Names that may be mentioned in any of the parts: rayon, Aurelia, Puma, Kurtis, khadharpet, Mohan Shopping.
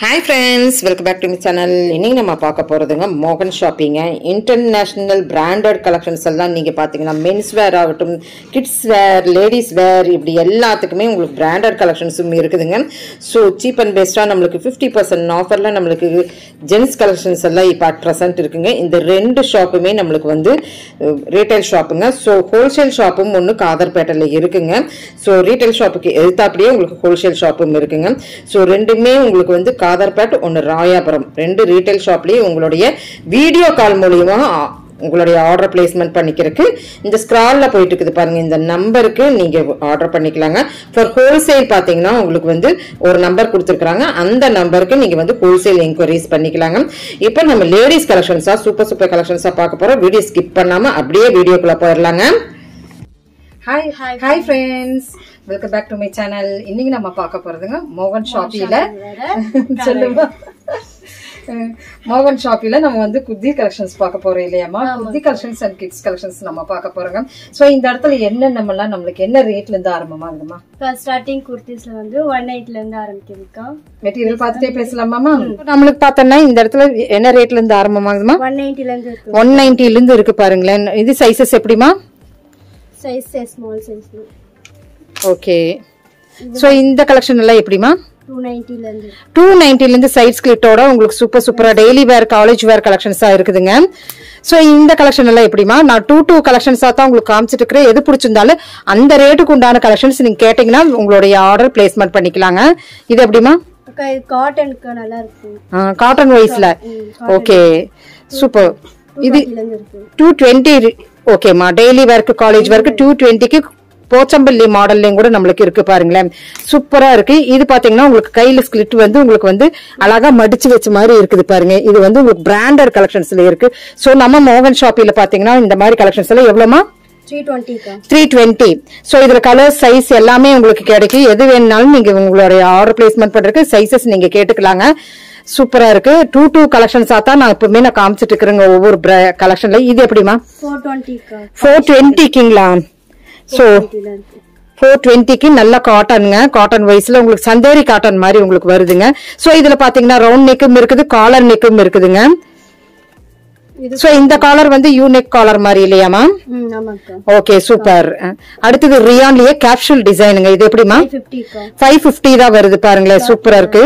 Hi friends, welcome back to my channel. இன்னைக்கு நம்ம பார்க்க போறதுங்க மோகன் ஷாப்பிங் இன்டர்நேஷனல் பிராண்டட் கலெக்ஷன்ஸ் எல்லாம் நீங்க பாத்தீங்கன்னா மென்ஸ் வேர் ஆகட்டும் கிட்ஸ் வேர் லேடிஸ் வேர் இப்படி எல்லாத்துக்குமே உங்களுக்கு பிராண்டட் கலெக்ஷன்ஸும் இருக்குதுங்க. சோ cheap and best ஆ நமக்கு 50% ஆஃபர்ல நமக்கு ஜென்ஸ் கலெக்ஷன்ஸ் எல்லாம் இப்ப at present இருக்குங்க. இந்த ரெண்டு ஷாப்புமே நமக்கு வந்து ரீட்டைல் ஷாப்புங்க. சோ ஹோல்சேல் ஷாப்பும் ஒன்னு காதர்பேட்டையில இருக்குங்க. சோ ரீட்டைல் ஷாப்புக்கு எதிர்த்தாப்படியே உங்களுக்கு ஹோல்சேல் ஷாப்பும் இருக்குங்க. சோ ரெண்டுமே உங்களுக்கு வந்து ஆதர்பேட் ஒன்னு ராயாபுரம் ரெண்டு ரீட்டைல் ஷாப்லயே உங்களுடைய வீடியோ கால் மூலமா உங்களுடைய ஆர்டர் பிளேஸ்மெண்ட் பண்ணிக்கிறதுக்கு இந்த ஸ்க்ரால்ல போயிட்டு இருக்குது பாருங்க. இந்த நம்பருக்கு நீங்க ஆர்டர் பண்ணிக்கலாங்க. ஃபார் ஹோல்சேல் பாத்தீங்கன்னா உங்களுக்கு வந்து ஒரு நம்பர் கொடுத்திருக்காங்க, அந்த நம்பருக்கு நீங்க வந்து ஹோல்சேல் என்கொயரிஸ் பண்ணிக்கலாங்க. இப்போ நம்ம லேடிஸ் கலெக்ஷன்ஸா சூப்பர் சூப்பர் கலெக்ஷன்ஸா பார்க்க போறோம். வீடியோ ஸ்கிப் பண்ணாம அப்படியே வீடியோக்குள்ள போயிடலாங்க. Hi friends, welcome back to my channel. இன்னைக்கு நம்ம பார்க்க போறதுங்க மோகன் ஷாப்பில சொல்லுங்க மோகன் ஷாப்பில நம்ம வந்து குர்தி கலெக்ஷன்ஸ் பார்க்க போறோம் இல்லையாமா. Kurti collections and kids collections நம்ம பார்க்க போறோங்க. சோ இந்த இடத்துல என்ன நம்மலாம் நமக்கு என்ன ரேட்ல இருந்து ஆரம்பமாகுதுமா? ஸ்டார்டிங் குர்திஸ்ல வந்து 180 ல இருந்து ஆரம்பிக்குதுக்கா. மெட்டீரியல் பார்த்துட்டே பேசலாமாமா. நமக்கு பார்த்தனா இந்த இடத்துல என்ன ரேட்ல இருந்து ஆரம்பமாகுதுமா? 190 ல இருந்து இருக்கு. 190 ல இருந்து இருக்கு பாருங்களேன். இது சைஸஸ் எப்படிமா? Size small size. Okay, so இந்த கலெக்ஷன் எல்லாம் எப்படிமா? 290 ல இருந்து 290 ல இருந்து சைடு ஸ்கிளிட்டோட உங்களுக்கு சூப்பர் சூப்பரா டெய்லி வேர் காலேஜ் வேர் கலெக்ஷன்ஸா இருக்குதுங்க. சோ இந்த கலெக்ஷன் எல்லாம் எப்படிமா? நான் 2 கலெக்ஷன்ஸா தான் உங்களுக்கு காமிச்சிட்டு இருக்கிறேன். எது பிடிச்சிருந்தாலும் அந்த ரேட்டுக்கு உண்டான கலெக்ஷன்ஸ் நீங்க கேட்டீங்கன்னா உங்களுடைய ஆர்டர் பிளேஸ்மெண்ட் பண்ணிக்கலாங்க. இது எப்படிமா? காட்டனுக்கு நல்லா இருக்கு, காட்டன் வைஸ்ல. Okay super. இது 220. ஓகேமா, டெய்லி வேர்க்கு காலேஜ் வேர்க்கு 220க்கு போச்சம்பள்ளி மாடல்லையும் கூட நம்மளுக்கு இருக்கு பாருங்களேன். சூப்பரா இருக்கு. இது பாத்தீங்கன்னா உங்களுக்கு கையில ஸ்கிளிட் வந்து உங்களுக்கு வந்து அழகா மடிச்சு வச்ச மாதிரி இருக்குது பாருங்க. இது வந்து உங்களுக்கு பிராண்டட் கலெக்ஷன்ஸ்ல இருக்கு. சோ நம்ம மோகன் ஷாப்பில பாத்தீங்கன்னா இந்த மாதிரி கலெக்ஷன்ஸ் எல்லாம் எவ்வளவுமா? 320. சோ இதுல கலர் சைஸ் எல்லாமே உங்களுக்கு கிடைக்கும். எது வேணாலும் நீங்க உங்களுடைய ஆர்டர் பிளேஸ்மெண்ட் பண்றதுக்கு சைஸஸ் நீங்க கேட்டுக்கலாங்க. சூப்பரா இருக்கு. 2 கலெக்ஷன்ஸா தான் நான் இப்பவுமே நான் காமிச்சிட்டு இருக்கிறேங்க ஒவ்வொரு கலெக்ஷன்ல. இது எப்படிமா? 420க்குங்களா? சோ 420க்கு நல்ல காட்டனுங்க. காட்டன் வைஸ்ல உங்களுக்கு சந்தேரி காட்டன் மாதிரி உங்களுக்கு வருதுங்க. சோ இதுல பாத்தீங்கன்னா ரவுண்ட் நெக்கும் இருக்குது, காலர் நெக்கும் இருக்குதுங்க. சோ இந்த காலர் வந்து யூனிக் காலர் மாதிரி இல்லையா மேம்? Okay super. அடுத்தது ரியான்லயே கேப்சூல் டிசைனுங்க. இது எப்படிமா? 550 தான் வருது பாருங்களேன். சூப்பரா இருக்கு.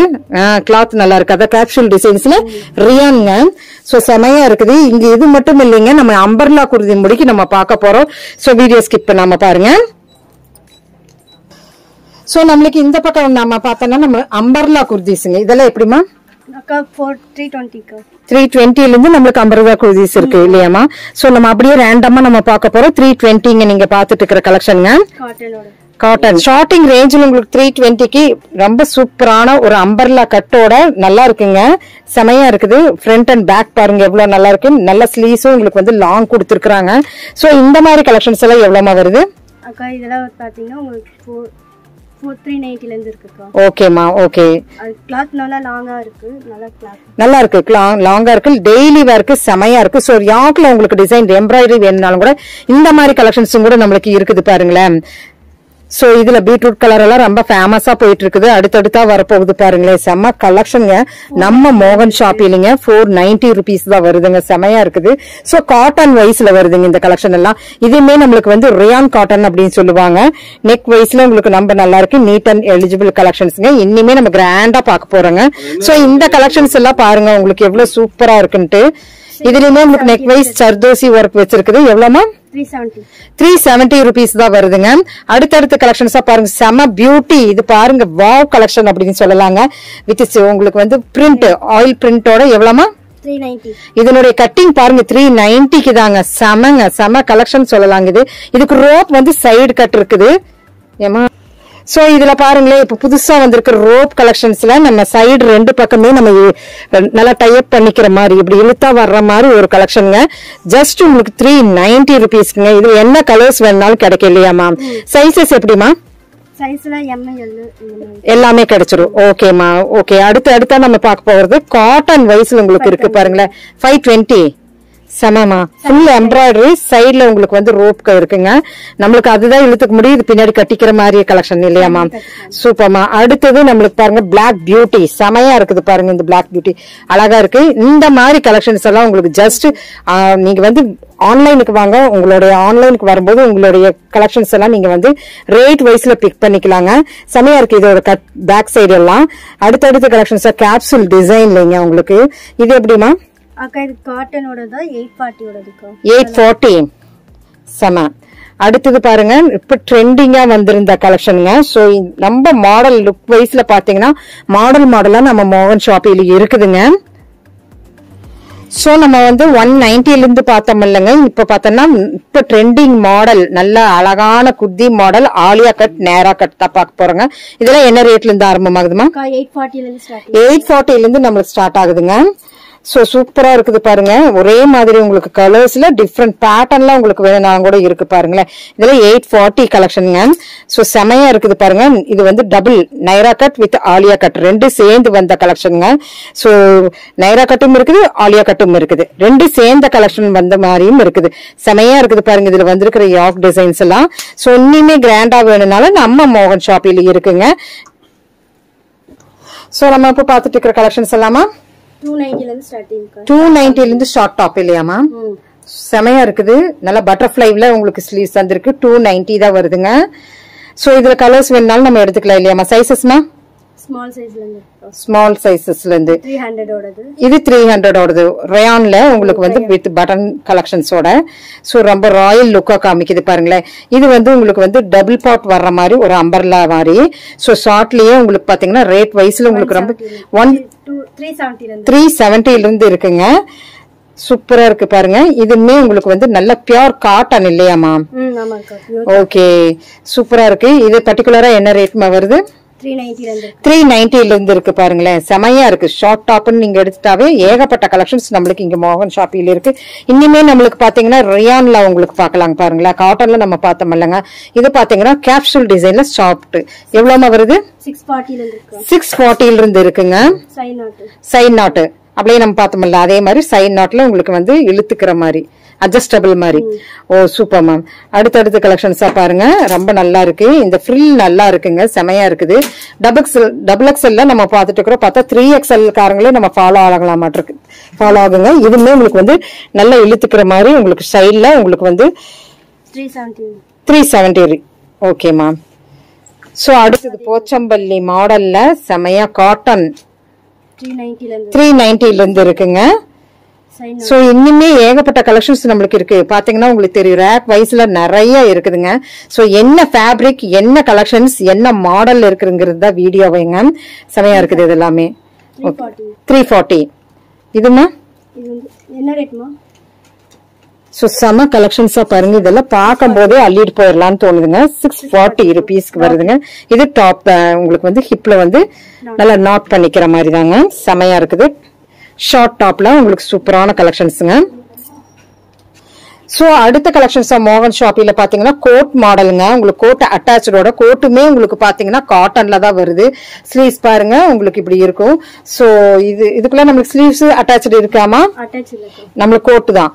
கிளாத் நல்லா இருக்கு. அத கேப்சூல் டிசைன்ஸ்ல ரியான்ங்க. சோ செமையா இருக்குது. இங்க இது மட்டும் இல்லைங்க, நம்ம அம்பர்லா குருதி முடிக்கு நம்ம பார்க்க போறோம். சோ வீடியோ ஸ்கிப் பண்ணாம பாருங்க. சோ நம்மளுக்கு இந்த பக்கம் நம்ம பார்த்தோம்னா நம்ம அம்பர்லா குருதிஸ்ங்க. இதெல்லாம் எப்படிமா? 320 ல இருந்து நமக்கு 50 குர்தீஸ் இருக்கு இல்லையாமா. சோ நம்ம அப்படியே ரேண்டமா நம்ம பார்க்க போறோம். 320ங்க நீங்க பாத்துட்டு இருக்கிற கலெக்ஷன்ங்க. காட்டனோட காட்டன் ஷார்ட்டிங் ரேஞ்சில் உங்களுக்கு 320க்கு ரொம்ப சூப்பரான ஒரு அம்பர்லா கட்டோட நல்லா இருக்குங்க. செமையா இருக்குது. ஃப்ரண்ட் அண்ட் பேக் பாருங்க எவ்வளவு நல்லா இருக்கு. நல்ல ஸ்லீவ்ஸும் உங்களுக்கு வந்து லாங் கொடுத்துருக்காங்க. சோ இந்த மாதிரி கலெக்ஷன்ஸ் எல்லாம் எவ்வளவுமா வருது அக்கா? இதெல்லாம் பாத்தீங்கன்னா உங்களுக்கு 390 ல இருந்து இருக்குக்கா. ஓகேமா. ஓகே, கிளாத் நல்லா லாங்கா இருக்கு. நல்ல கிளாத் நல்லா இருக்கு. லாங்கா இருக்கு. டெய்லி வேர்க்கு செமையா இருக்கு. சோ யாக்ல உங்களுக்கு டிசைன் எம்ப்ராய்டரி வேணும்னாலும் கூட இந்த மாதிரி கலெக்ஷன்ஸும் கூட நம்மளுக்கு இருக்குது பாருங்களேன். சோ இதுல பீட்ரூட் கலர் எல்லாம் ரொம்ப ஃபேமஸா போயிட்டு இருக்குது. அடுத்தடுத்தா வரப்போகுது பாருங்களேன். செம்ம கலெக்ஷனுங்க நம்ம மோகன் ஷாப்பிலுங்க. 490 தான் வருதுங்க. செமையா இருக்குது. சோ காட்டன் வைஸ்ல வருதுங்க இந்த கலெக்ஷன் எல்லாம். இதுமே நம்மளுக்கு வந்து ரியான் காட்டன் அப்படின்னு சொல்லுவாங்க. நெக் வைஸ்ல உங்களுக்கு நம்ம நல்லா இருக்கு. நீட் அண்ட் எலிஜிபிள் கலெக்ஷன்ஸ்ங்க. இன்னுமே நம்ம கிராண்டா பாக்க போறோங்க. சோ இந்த கலெக்ஷன்ஸ் எல்லாம் பாருங்க உங்களுக்கு எவ்வளவு சூப்பரா இருக்குன்ட்டு. இதுலயுமே உங்களுக்கு நெக் வைஸ் சர்தோசி ஒர்க் வச்சிருக்குது. எவ்வளவுமா? 370 தான் வருதுங்க. அடுத்தடுத்த கலெக்ஷன்ஸா பாருங்க. செம பியூட்டி. இது பாருங்க, வாவ் கலெக்ஷன் அப்படின்னு சொல்லலாங்க. வித் உங்களுக்கு வந்து பிரிண்ட் ஆயில் பிரிண்டோட எவ்வளவுமா? 390. இதனுடைய கட்டிங் பாருங்க 390க்கு தாங்க. செமங்க செம கலெக்ஷன் சொல்லலாங்க. இது இதுக்கு ரோப் வந்து சைடு கட் இருக்குது ஏமா. சோ இதுல பாருங்களேன் இப்ப புதுசா வந்திருக்கிற ரோப் கலெக்ஷன்ஸ்ல நம்ம சைடு ரெண்டு பக்கமே நம்ம நல்லா டைப் பண்ணிக்கிற மாதிரி இப்படி இழுத்தா வர்ற மாதிரி ஒரு கலெக்ஷனுங்க. ஜஸ்ட் உங்களுக்கு 390 இது என்ன கலர்ஸ் வேணாலும் கிடைக்கும் இல்லையாமா. சைஸஸ் எப்படிமா? எல்லாமே கிடைச்சிரும். ஓகேமா. ஓகே, அடுத்து நம்ம பார்க்க போறது காட்டன் வைஸ்ல உங்களுக்கு இருக்கு பாருங்களேன். 520 Samama. Full embroidery side la ungalku vandu rope ka irukku. Namalku adhu dhaan iludhukku mudiyudhu pinnadi kattikira maari collection illaya ma. Super ma. Aduthathu namalku parunga black beauty. Samaya irukku parunga indha black beauty. Alaga irukku. Indha maari collections alla ungalku just neenga vandu online ku vaanga ungalde online ku varumbodhu ungalde collections alla neenga vandu rate wise la pick pannikalaanga. Samaya irukku idoda cut back side alla. Aduthathu collections ah capsule design lenga ungalku. Idu eppadi ma? Okay, cotton order 840 840. Sama. Adithu Parangan, trending the collection. So, number model look wise la pathina, model and a Mohan Shopping. So, we have 190 in the Pathamanga, trending model, Nalla Alagana Kuddi model, Alia cut, Nara cut, Tapak Poranga. Is there any rate in the Armamadma? 840 in the number start. So super இருக்குது பாருங்க ஒரே மாதிரி உங்களுக்கு கலர்ஸ்ல different பேட்டர்ன்ல உங்களுக்கு வேணாம் கூட இருக்கு பாருங்க இதுல 840 கலெக்ஷன்ங்க சோ செமையா இருக்குது பாருங்க இது வந்து double Naira cut with Alia cut ரெண்டு சேர்ந்து வந்த கலெக்ஷன்ங்க சோ நைரா கட்டும் இருக்குது ஆலியா கட்டும் இருக்குது ரெண்டு சேர்ந்த கலெக்ஷன் வந்த மாதிரியும் இருக்குது செமையா இருக்குது பாருங்க இதுல வந்திருக்கிற யாக் டிசைன்ஸ் எல்லாம் சோ இன்னிமே கிராண்டா வேணும்னால நம்ம மோகன் ஷாப்பில இருக்குங்க சோ நம்ம இப்ப பார்த்துட்டு இருக்கிற கலெக்ஷன்ஸ் எல்லாமா 290 in the short top Samaya irukku, nalla butterfly la ungalku sleeves andirukku 290 da varudunga. So idhula colors vennal nama eduthukala illiyama sizes ma? Small sizes lende. 300 odadu. Idu 300 odadu. Rayon la ungalku vandu with button collections oda. So romba royal look kaamikidhu parangala. Idu vandu ungalku vandu double pot varra mari or umbrella mari. So shortliye ungalku pathina rate wise la ungalku romba 370 இருந்து இருக்குங்க சூப்பரா இருக்கு பாருங்க இதுமே உங்களுக்கு வந்து நல்ல pure cotton இல்லையாமா ம் ஆமா காட்டன் ஓகே சூப்பரா இருக்கு இது particularly என்ன ரேட்மா வருது 390 இருந்து இருக்கு பாருங்களே செமையா இருக்கு ஷார்ட் டாப்னு நீங்க எடுத்துட்டாவே ஏகப்பட்ட கலெக்ஷன்ஸ் நமக்கு இங்க மோகன் ஷாப்பில இருக்கு இன்னிமே நமக்கு பாத்தீங்கன்னா ரயான்ல உங்களுக்கு பார்க்கலாம் பாருங்களே காட்டன்ல நம்ம பார்த்தமல்லங்க இது பாத்தீங்கன்னா கேப்சூல் டிசைன்ல சாஃப்ட் எவ்வளவுமா வருது 640 இருந்து இருக்குங்க சைன் நாட் அப்படியே நம்ம பார்த்தமல்ல அதே மாதிரி சைன் நாட்ல உங்களுக்கு வந்து இழுத்துக்கிற மாதிரி adjustable mari oh super ma'am adutha collections ah parunga romba nalla irukku inda frill nalla irukkuங்க செமையா இருக்குது double xl la நம்ம பார்த்துட்டு இருக்கோம் பார்த்தா 3xl காரங்களே நம்ம ஃபாலோ ஆகலாம் மாட்டிருக்கு ஃபாலோ ஆகுங்க இதுமே உங்களுக்கு வந்து நல்ல இழுத்துக்கிற மாதிரி உங்களுக்கு சைடுல உங்களுக்கு வந்து 370 okay ma'am so அடுத்து போச்சம்பள்ளி மாடல்ல செமையா காட்டன் 390 ல இருந்து இருக்குங்க So, இன்னிமே ஏகப்பட்ட கலெக்ஷன்ஸ் நமக்கு இருக்கு பாத்தீங்கன்னா உங்களுக்கு தெரியும் rack wiseல நிறைய இருக்குதுங்க சோ என்ன ஃபேப்ரிக் என்ன கலெக்ஷன்ஸ் என்ன மாடல் இருக்குங்கிறது தான் வீடியோவைங்க சமையா இருக்குது இதெல்லாம் 340 இதுமா இது என்ன ரேட்மா சோ சம கலெக்ஷன்ஸா பாருங்க இதெல்லாம் பாக்கும்போதே அள்ளிட்டு போயிரலாம் தோணுதுங்க 640 ரூபீஸ்க்கு வருதுங்க இது டாப் உங்களுக்கு வந்து ஹிப்ல வந்து நல்லா நாட் பண்ணிக்கிற மாதிரி தாங்க சமையா இருக்குது Short top la ungalku superana collections nga. So adutha collections Mohan Shopping la pathina coat model nga ungalku coat attached oda coat me ungalku pathina cotton la da varudhu sleeves parunga ungalku ipdi irukum so idukulla namak sleeves attached irukama attached illa namak coat da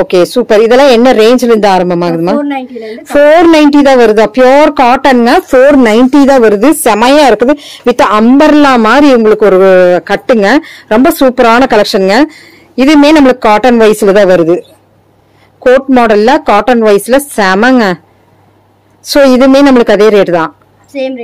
okay super idella enna range la inda aarambhamaguduma 490 da varudha pure cotton na 490 da varudhu semaya irukku with umbrella mari ungalku oru kattunga romba superana collection nga idume namak cotton wise la da varudhu coat model la cotton wise la semanga so idume namak adhe rate da same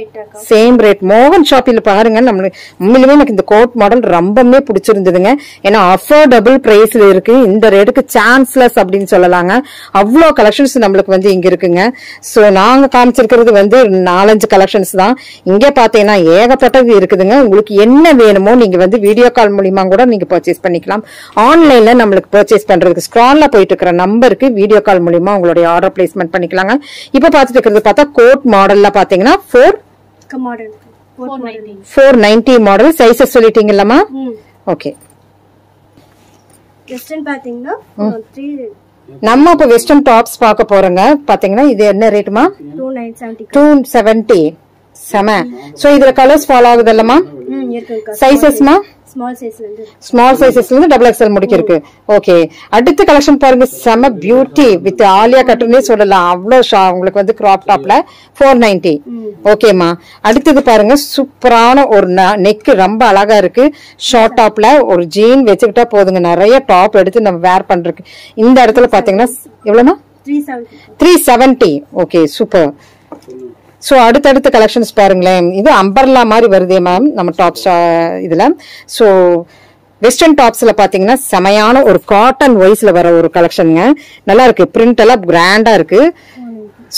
rate Mohan Shopping la paarunga namakku ummilime nak indha coat model rombame pidichirundhudunga ena affordable price la irukku indha rate ku chanceless appdin sollalanga avlo collections namakku vandu inga irukkuங்க so naanga kaamichirukkiradhu vandu 4-5 collections da inge paathina egapattadhu irukudunga ungalku enna venumo neenga vandu video call mooliyama kuda neenga purchase pannikalam online la namakku purchase pandradhukku scroll la poittu irukra number ku video call mooliyama ungalde order placement pannikalanga ipo paathittu irukkiradhu paatha coat model la paathina 490 model sizes சொல்லிட்டீங்க இல்லமா okay western பாத்தீங்கன்னா 3 நம்ம இப்ப western tops பார்க்க போறோம்ங்க பாத்தீங்கன்னா இது என்ன ரேட்மா 270 Sama. So either colors follow the lama? Sizes ma? Small sizes. Small sizes in the double XL mudikirku. Okay. Add the collection for summer beauty with Aurelia cuttings or lavlo shang like the crop top la 490. Okay, ma. Add the paranga superana or neck rumba alagarke short top la or jean vechita podangana top edit in a wear pandruk. In the article pathingnas Evelana? 370. Okay, super. So, அடுத்த collections பாருங்களேன் இது umbrella மாதிரி வருதே ma'am நம்ம tops இதுல so western டாப்ஸ்ல பாத்தீங்கன்னா சமையான ஒரு cotton வைஸ்ல வர ஒரு கலெக்ஷன்ங்க நல்லா இருக்கு பிரிண்ட் எல்லாம் கிராண்டா இருக்கு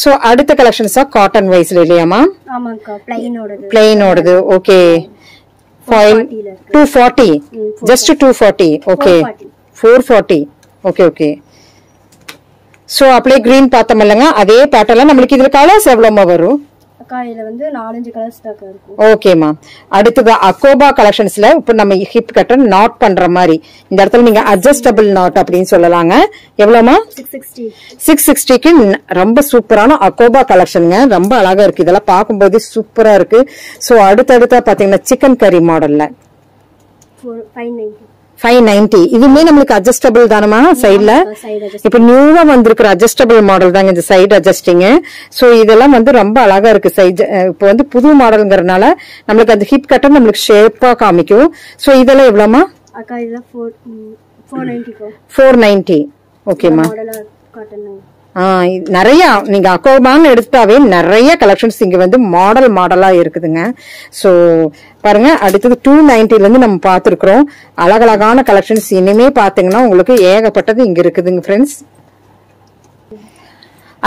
சோ அடுத்த collections ஆ காட்டன் வைஸ்ல இல்லையாமா ஆமாங்க ப்ளைனோடது okay 240 just 240 okay 440 okay okay So, apply green paathamalanga adhe pattern la namakku idhula colors evloma varu akkaila vende 4-5 colors taka irukum okay ma adutha akoba collections la ipo nam hip pattern knot pandra mari indha edathula neenga adjustable knot appdin sollalanga evloma 660 ku romba superana akoba collection ga romba alaga irukku idala paakumbodhu supera irukku so adutha paathinga chicken curry model la 590 இதுமே நமக்கு adjustable தானமா சைடுல இப்போ நியூவா வந்திருக்கிற adjustable model தான் இந்த side adjusting so இதெல்லாம் வந்து ரொம்ப அழகா இருக்கு சைடு இப்போ வந்து புது மாடல்ங்கறனால நமக்கு அந்த ஹிப் கட்ட நமக்கு ஷேப்பா காமிக்கும் சோ இதெல்லாம் எவ்வளவுமா அக்கா இதெல்லாம் 490 ஓகேமா மாடலா காட்டணும் நிறைய நீங்க அக்கோபான் எடுத்தாவே நிறைய கலெக்ஷன்ஸ் இங்க வந்து மாடலா இருக்குதுங்க சோ பாருங்க அடுத்து 290 ல இருந்து நம்ம பாத்துக்கறோம் அழகழகான கலெக்ஷன்ஸ் இனிமே பாத்தீங்கன்னா உங்களுக்கு ஏகப்பட்டது இங்க இருக்குதுங்க फ्रेंड्स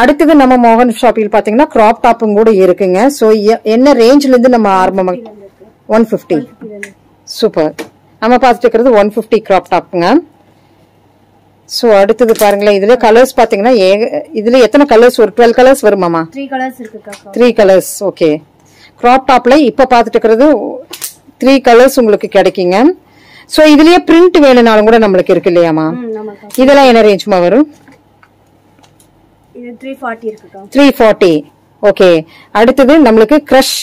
அடுத்து நம்ம மோகன் ஷாப்பில் பாத்தீங்கன்னா கிராப் டாப்பும் கூட இருக்குங்க சோ என்ன ரேஞ்ச்ல இருந்து நம்ம ஆரம்பமா 150 சூப்பர் நம்ம பாத்துக்கிறது 150 கிராப் டாப்ங்க So, அடுத்து பாருங்களே இதுல கலர்ஸ் பாத்தீங்கன்னா இதுல எத்தனை கலர்ஸ் ஒரு 12 கலர்ஸ் வருமாமா 3 கலர்ஸ் இருக்குக்கா 3 கலர்ஸ் ஓகே கிராப் டாப்ல இப்ப பாத்துட்டு இருக்குது 3 கலர்ஸ் உங்களுக்கு கிடைக்குங்க சோ இதுலயே print வேணும்னாலும் கூட நமக்கு இருக்கு இல்லையாமா இதெல்லாம் என்ன ரேஞ்ச்மா வரும் இது 340 இருக்குக்கா 340 ஓகே அடுத்து நமக்கு க்ரஷ்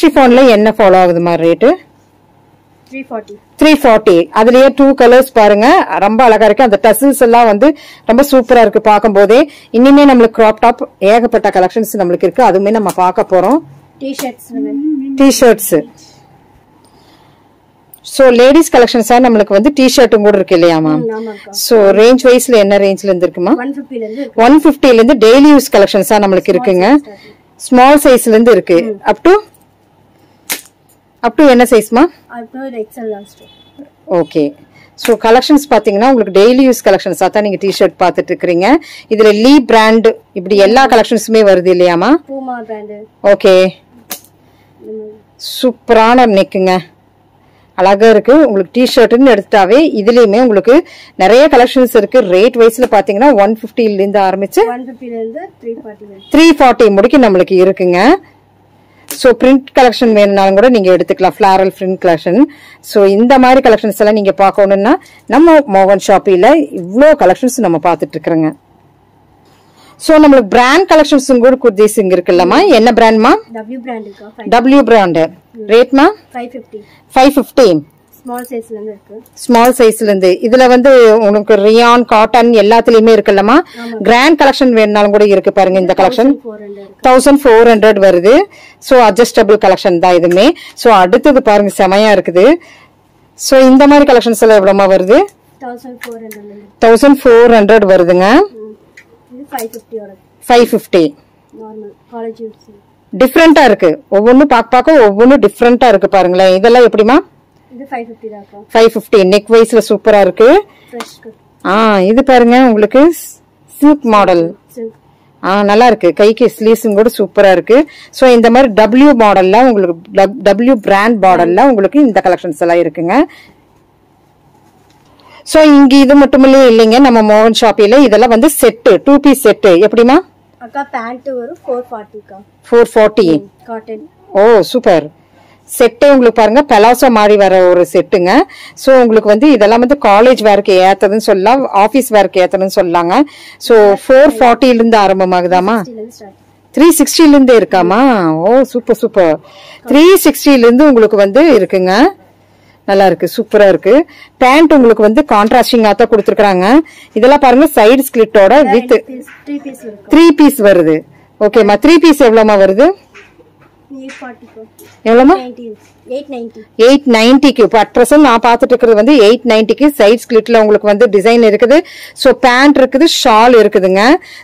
ஷிஃபான்ல என்ன ஃபாலோ ஆகுதுமா ரேட் 340 அதுலயே 2 கலர்ஸ் பாருங்க ரொம்ப அழகா இருக்கு அந்த டசல்ஸ் எல்லாம் வந்து ரொம்ப சூப்பரா இருக்கு பாக்கும்போதே இன்னிமே நமக்கு கிராப் டாப் ஏகப்பட்ட கலெக்ஷன்ஸ் நமக்கு இருக்கு அதுமே நம்ம பார்க்க போறோம் டி-ஷர்ட்ஸ் சோ லேடீஸ் கலெக்ஷன்ஸ் நமக்கு வந்து டி-ஷர்ட்டும் கூட இருக்கு இல்லையா மேம் சோ ரேஞ்ச் வைஸ்ல என்ன ரேஞ்ச்ல இருந்து இருக்குமா 150 ல இருந்து டெய்லி யூஸ் கலெக்ஷன்ஸ் நமக்கு இருக்குங்க ஸ்மால் சைஸ்ல இருந்து இருக்கு up to என்ன சைஸ்மா up to XL last okay so collections பாத்தீங்கன்னா உங்களுக்கு ডেইলি யூஸ் கலெக்ஷன்ஸ் அத நீங்க டி-ஷர்ட் பாத்துட்டு இருக்கீங்க இதுல லீ பிராண்ட் இப்படி எல்லா கலெக்ஷன்ஸ்மே வருது இல்லையாமா Puma brand okay சூப்பரான நெக்குங்க அழகா இருக்கு உங்களுக்கு டி-ஷர்ட்னு எடுத்துட்டாவே இதுலயுமே உங்களுக்கு நிறைய கலெக்ஷன்ஸ் இருக்கு ரேட் வைஸ்ல பாத்தீங்கன்னா 150 ல இருந்து ஆரம்பிச்சு 150 ல இருந்து 340 முடிக்கு நமக்கு இருக்குங்க So, print collection வேணும்னாலும் கூட நீங்க எடுத்துக்கலாம் floral print collection. So, இந்த மாதிரி collections எல்லாம் நீங்க பார்க்கணும்னா நம்ம மோகன் ஷாப்பில இவ்ளோ collections நம்ம பார்த்துட்டு இருக்கறங்க. So, நமக்கு brand collections கூட குதிசிங்க இருக்குல்லமா என்ன brand மா? W brand. Rate மா? 550. Small size ல இருந்து இதுல வந்து உங்களுக்கு rayon cotton எல்லாத்துலயுமே இருக்குல்லமா grand collection வேணும்னாலும் கூட இருக்கு பாருங்க இந்த collection 1400 வருது சோ adjustable collection தான் இதுமே சோ அடுத்து பாருங்க செமையா இருக்குது சோ இந்த மாதிரி collections எல்லாம் எவ்வளவுமா வருது 1400 வருதுங்க இது 550 நார்மல் காலேஜ் யூஸ் டிஃபரண்டா இருக்கு ஒவ்வொன்னு ஒவ்வொன்னு டிஃபரண்டா இருக்கு பாருங்களே இதெல்லாம் எப்படிமா இது 550 தான்க்கா 550 நெக் வைஸ்ல சூப்பரா இருக்கு ஃப்ரெஷ் இது பாருங்க உங்களுக்கு சில்க் மாடல் நல்லா இருக்கு கைக்கு ஸ்லீவ்ஸும் கூட சூப்பரா இருக்கு சோ இந்த மாதிரி W மாடல்ல உங்களுக்கு W பிராண்ட் மாடல்ல உங்களுக்கு இந்த கலெக்ஷன்ஸ் எல்லாம் இருக்குங்க சோ இங்க இது மட்டும் இல்லைங்க நம்ம மோகன் ஷாப்பில இதெல்லாம் வந்து செட் 2 பீஸ் செட் எப்படிமா அக்கா பேண்ட் வரும் 440 கா 440 காட்டன் ஓ சூப்பர் செட்டே உங்களுக்கு பாருங்க பலாசோ மாதிரி வர ஒரு செட்டுங்க சோ உங்களுக்கு வந்து இதெல்லாம் வந்து காலேஜ் வேர்க்கு ஏத்ததுன்னு சொல்லலாம் ஆபீஸ் வேர்க்கு ஏத்ததுன்னு சொல்லாங்க சோ 440 ல இருந்து ஆரம்பமாகுதாமா 360 linde irukama. Oh super super. 360 linde ungalku vande irukanga. நல்லா இருக்கு, சூப்பரா இருக்கு. பேண்ட் உங்களுக்கு வந்து கான்ட்ராஸ்டிங்கா தான் கொடுத்திருக்காங்க. இதெல்லாம் பாருங்க சைடு ஸ்லிட்டோட வித் 3 பீஸ் வருது. ஓகேமா 3 பீஸ் எவ்வளவுமா வருது? 840. எவ்வளவுமா? 890. 890 க்கு பட் பிரசன் நான் பாத்துட்டு இருக்குது வந்து 890 க்கு சைடு ஸ்லிட்ல உங்களுக்கு வந்து டிசைன் இருக்குது. சோ பேண்ட் இருக்குது, ஷால் இருக்குதுங்க.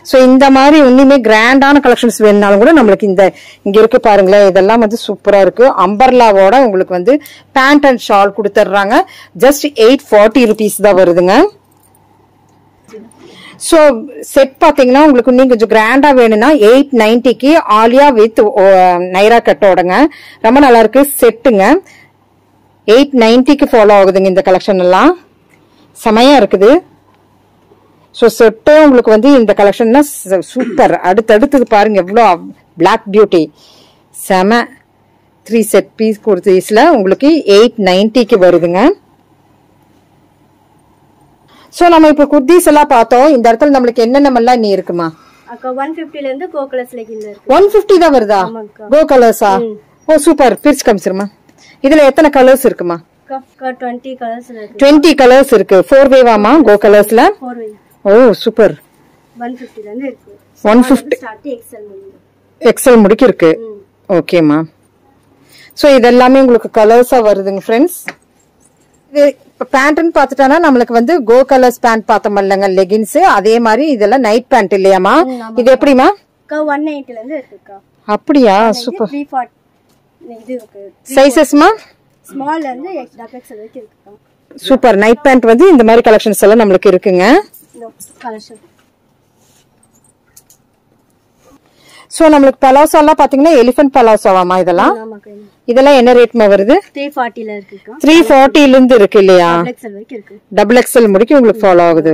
சோ இந்த மாதிரி இன்னுமே கிராண்டான கலெக்ஷன்ஸ் வேணும்னாலும் கூட நமக்கு இந்த இங்க இருக்கு பாருங்களே, இதெல்லாம் வந்து சூப்பரா இருக்கு. அம்பர்லாவோட உங்களுக்கு வந்து பேண்ட் அண்ட் ஷால் கொடுத்துறாங்க. ஜஸ்ட் 840 ரூபீஸ் தான் வருதுங்க. So set பாத்தீங்கன்னா உங்களுக்கு நீங்க கொஞ்சம் கிராண்டா வேணும்னா 890 க்கு ஆலியா வித் நைரா கட்டோடங்க ரொம்ப நல்லா இருக்கு செட்டுங்க. 890 க்கு ஃபாலோ ஆகுதுங்க இந்த கலெக்ஷன் எல்லாம் சமையா இருக்குது. சோ செட்டே உங்களுக்கு வந்து இந்த கலெக்ஷன்னா சூப்பர். அடுத்தடுத்து பாருங்க எவ்வளோ பிளாக் பியூட்டி செம. 3 செட் பீஸ் கொடுத்தீஸ்ல உங்களுக்கு 890 க்கு வருதுங்க. சோ நம்ம இப்ப குர்தீஸ் எல்லாம் பார்த்தோம். இந்த இடத்துல நமக்கு என்னென்ன மல்லாம் நீ இருக்குமா அக்கா? 150 ல இருந்து கோ கலர்ஸ் லெகின் இருக்கு. 150 தான் வருதா கோ கலர்ஸா? ஓ சூப்பர். பிரிட்ஜ் கம்சிரமா இதுல எத்தனை கலர்ஸ் இருக்குமா அக்கா? 20 கலர்ஸ் இருக்கு. 20 கலர்ஸ் இருக்கு. 4 வேவாமா கோ கலர்ஸ்ல? 4 வே. ஓ சூப்பர். 150 ல இருந்து இருக்கு. 150 ஸ்டார்ட் எக்ஸ்எல் முடிக்கு. எக்ஸ்எல் முடிக்கு இருக்கு. ஓகேமா. சோ இதெல்லாம் உங்களுக்கு கலர்ஸா வருதுங்க फ्रेंड्स. பேண்ட்னு பாத்துட்டானா நமக்கு வந்து கோ கலர்ஸ் பேண்ட் பாத்தோம் இல்லங்க, லெகின்ஸ் அதே மாதிரி இதெல்லாம் நைட் பேண்ட் இல்லையாமா? இது எப்படிமா அக்கா? 180 ல இருந்து இருக்குக்கா. அப்படியா சூப்பர். 340 இது இருக்கு. சைஸஸ்மா ஸ்மால் ல இருந்து டபுள் எக்ஸ்எல் வரைக்கும் இருக்குக்கா. சூப்பர். நைட் பேண்ட் வந்து இந்த மாதிரி கலெக்ஷன்ஸ் எல்லாம் நமக்கு இருக்குங்க. கலெக்ஷன் சோ நமக்கு பலாசோ எல்லாம் பாத்தீங்கன்னா எலிஃபன்ட் பலாசோவாமா இதெல்லாம்? இதெல்லாம் என்ன ரேட்மா வருது? 340 ல இருக்குக்கா. 340 ல இருந்து இருக்கு இல்லையா? டபுள் எக்ஸ்எல் வரைக்கும் இருக்கு. டபுள் எக்ஸ்எல் முடிக்கு உங்களுக்கு ஃபாலோ ஆகுது.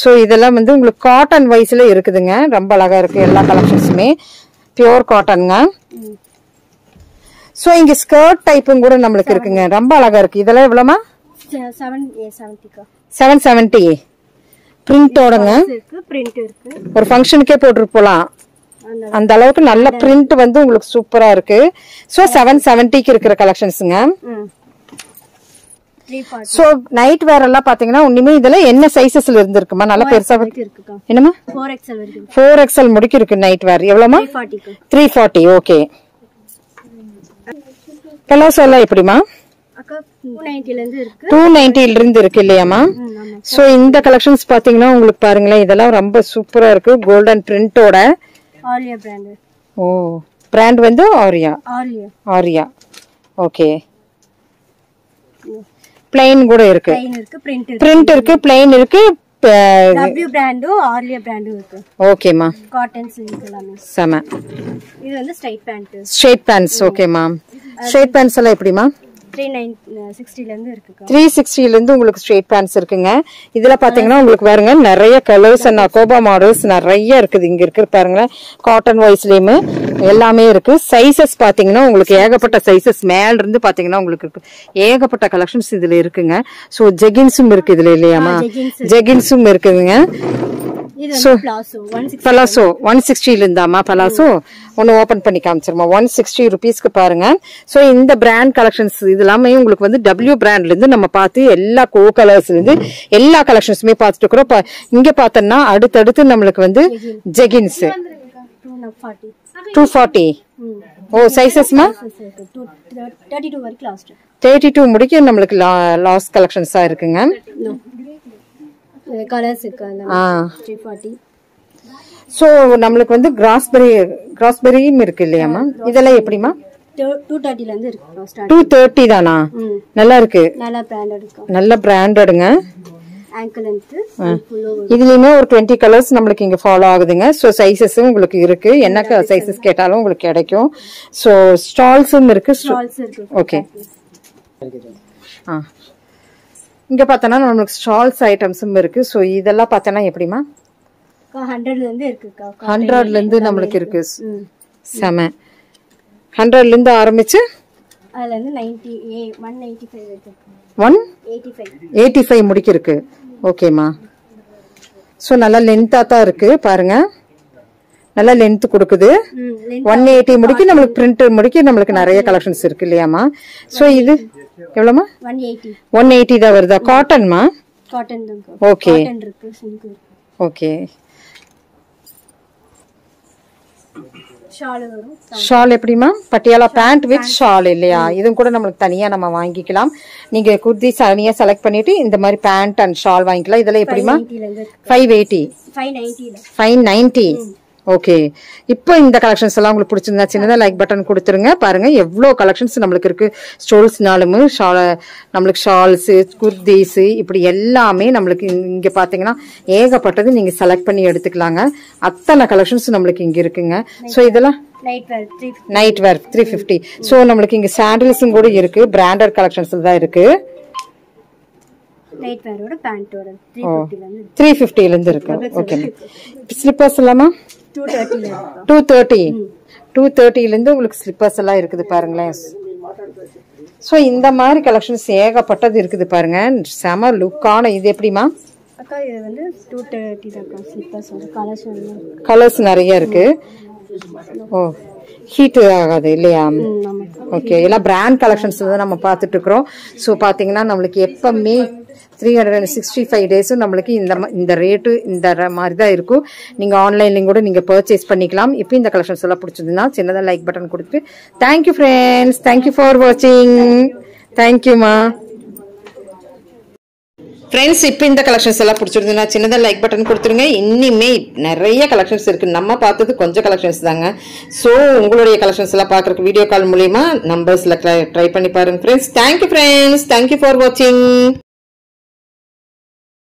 சோ இதெல்லாம் வந்து உங்களுக்கு காட்டன் வைஸ்ல இருக்குதுங்க. ரொம்ப அழகா இருக்கு எல்லா கலெக்ஷன்ஸ்மே. பியூர் காட்டன்ங்க. சோ இங்க ஸ்கர்ட் டைப்பும் கூட நமக்கு இருக்குங்க. ரொம்ப அழகா இருக்கு. இதெல்லாம் எவ்வளவுமா? 770க்கா. 770 பிரிண்டோடங்க இருக்கு. பிரிண்ட் இருக்கு. ஒரு ஃபங்க்ஷனுக்கே போட்டு போலாம். அந்த அளவுக்கு நல்ல பிரிண்ட் வந்து உங்களுக்கு சூப்பரா இருக்கு. சோ 770 க்கு இருக்கிற கலெக்ஷன்ஸ்ங்க. சோ நைட் வேர் எல்லாம் பாத்தீங்கன்னா இன்னுமே இதல என்ன சைஸஸ்ல இருந்துருக்குமா? நல்ல பெருசா இருக்குக்கா. என்னமா? 4XL வரைக்கும். 4XL முடிக்கு இருக்கு நைட் வேர். எவ்வளவுமா? 340. 340 ஓகே. பலாசோல எப்படிமா அக்கா? 290 ல இருந்து இருக்கு. 290 ல இருந்து இருக்கு இல்லையாமா? சோ இந்த கலெக்ஷன்ஸ் பாத்தீங்கன்னா உங்களுக்கு பாருங்களே இதெல்லாம் ரொம்ப சூப்பரா இருக்கு. கோல்டன் பிரிண்டோட Aurelia brand. ஓ brand வந்து Aurelia. Aurelia. ஓகே. plain கூட இருக்கு. plain இருக்கு, print இருக்கு. print இருக்கு, plain இருக்கு. W brand ஓ Aurelia brand இருக்கு. ஓகே மா. cotton silk எல்லாமே. சம. இது வந்து straight pant. straight pants okay மா. straight pants எல்லாம் எப்படி மா? 360 ல இருந்து இருக்குக்கா. 360 ல இருந்து உங்களுக்கு ஸ்ட்ரைட் பேண்ட்ஸ் இருக்குங்க. இதெல்லாம் பாத்தீங்கன்னா உங்களுக்கு பாருங்க நிறைய கலர்ஸ் அண்ட் கோபா மாடல்ஸ் நிறைய இருக்குது. இங்க இருக்கு பாருங்க காட்டன் வைஸ்லயும் எல்லாமே இருக்கு. சைஸஸ் பாத்தீங்கன்னா உங்களுக்கு ஏகப்பட்ட சைஸஸ் மேல இருந்து பாத்தீங்கன்னா உங்களுக்கு இருக்கு. ஏகப்பட்ட கலெக்ஷன்ஸ் இதுல இருக்குங்க. சோ ஜெகின்ஸும் இருக்கு இதுல இல்லையாமா? ஜெகின்ஸும் இருக்குதுங்க. பலாசோ 160 ல இருந்தாமா? பலாசோ ஒன்னு ஓபன் பண்ணி காமிச்சிருமா? 160 ரூபீஸ்க்கு பாருங்க. சோ இந்த பிராண்ட் கலெக்ஷன்ஸ் இதெல்லாமே உங்களுக்கு வந்து W பிராண்ட்ல இருந்து நம்ம பார்த்து எல்லா கோ கலர்ஸ்ல இருந்து எல்லா கலெக்ஷன்ஸுமே பார்த்துட்டு இருக்கிறோம். இங்க பார்த்தோம்னா அடுத்தடுத்து நம்மளுக்கு வந்து ஜெகின்ஸ் 240. ஓ சைஸஸ்மா? 32 வரைக்கும் லாஸ்ட். 32 முடிக்க நம்மளுக்கு லாஸ்ட் கலெக்ஷன்ஸா இருக்குங்க. கலர்ஸ் இருக்கு அந்த 340. சோ நமக்கு வந்து கிராஸ்பெரியும் இருக்கு இல்லையாமா? இதெல்லாம் எப்படிமா? 230 ல இருந்து இருக்கு. ஸ்டார்ட் 230 தானா? நல்லா இருக்கு. நல்ல பிராண்டட் இருக்கு. நல்ல பிராண்டட்ங்க. ankle length full over. இதுலயே ஒரு 20 கலர்ஸ் நமக்கு இங்க ஃபாலோ ஆகுதுங்க. சோ சைஸஸும் உங்களுக்கு இருக்கு. என்ன சைஸஸ் கேட்டாலும் உங்களுக்கு கிடைக்கும். சோ ஸ்டால்ஸும் இருக்கு. ஸ்டால்ஸ் இருக்கு. ஓகே. இங்க பார்த்தனா நமக்கு ஷால்ஸ் ஐட்டம்ஸும் இருக்கு. சோ இதெல்லாம் பார்த்தனா எப்படிமா? 100 ல இருந்து இருக்குக்கா. 100 ல இருந்து நமக்கு இருக்கு. சம 100 ல இருந்து ஆரம்பிச்சு அதுல இருந்து 195 வரைக்கும். 185 முடிக்கு இருக்கு. ஓகேமா. சோ நல்ல லெந்தா தான் இருக்கு பாருங்க. நல்ல லெந்த் கொடுக்குது 180 முடிக்கு நமக்கு print முடிக்கு நமக்கு நிறைய collections இருக்கு இல்லையாமா சோ இது எவ்வளவுமா 180 தான் வருதா காட்டன் மா காட்டன் தான் ஓகே காட்டன் இருக்கு சிங்க் ஓகே ஷால் வரும் ஷால் எப்படிமா பட்டியாலா pant with shawl இல்லையா இதும் கூட நமக்கு தனியா நம்ம வாங்கிக்கலாம் நீங்க குர்தி தனியா செலக்ட் பண்ணிட்டு இந்த மாதிரி pant and shawl வாங்கிக்கலாம் இதெல்லாம் எப்படிமா 580 590 Okay. Now in the collections along with the like button Kuturanga, Paranga, Evlo collections Namlak stoles Nalam, Shala Namlak shawls, Kurdisi, Ipriellame, Namlak in Gepatanga, Ega Patan, select Pani Ediklanga, Athana collections Namlak in Girkinga. So Idala? Nightwear 350. Nightwear 350. So Namlaking sandals and go to Yirku, branded collections of the Irku. Nightwear or a pant 350 Lender. Okay. Slippers Lama? 230 இருந்து உங்களுக்கு slippers எல்லாம் இருக்குது பாருங்களே so இந்த மாதிரி collections ஏகப்பட்டது இருக்குது பாருங்க செம லுக்கான இது எப்படிமா அக்கா இது வந்து 230 தான் அக்கா ஸ்லிப்பர்ஸ் ஒரு கலர்ஸ் நிறைய இருக்கு ஓ ஹீட் ஆகாது இல்லையா ஓகே எல்லாம் பிராண்ட் கலெக்ஷன்ஸ் தான் நம்ம பார்த்துட்டு இருக்கோம் சோ பாத்தீங்கன்னா நமக்கு எப்பமே 365 days நமக்கு இந்த ரேட் இந்த மாதிரி தான் இருக்கும் நீங்க ஆன்லைன்லயும் கூட நீங்க பர்சேஸ் பண்ணிக்கலாம் இப்போ இந்த கலெக்ஷன்ஸ் எல்லாம் பிடிச்சதுன்னா சின்னதா லைக் பட்டன் கொடுத்து thank you friends thank you for watching thank you ma Friends, if you like collections, like button. Collections collections. So, you collections video call numbers. Try friends. Thank you for watching.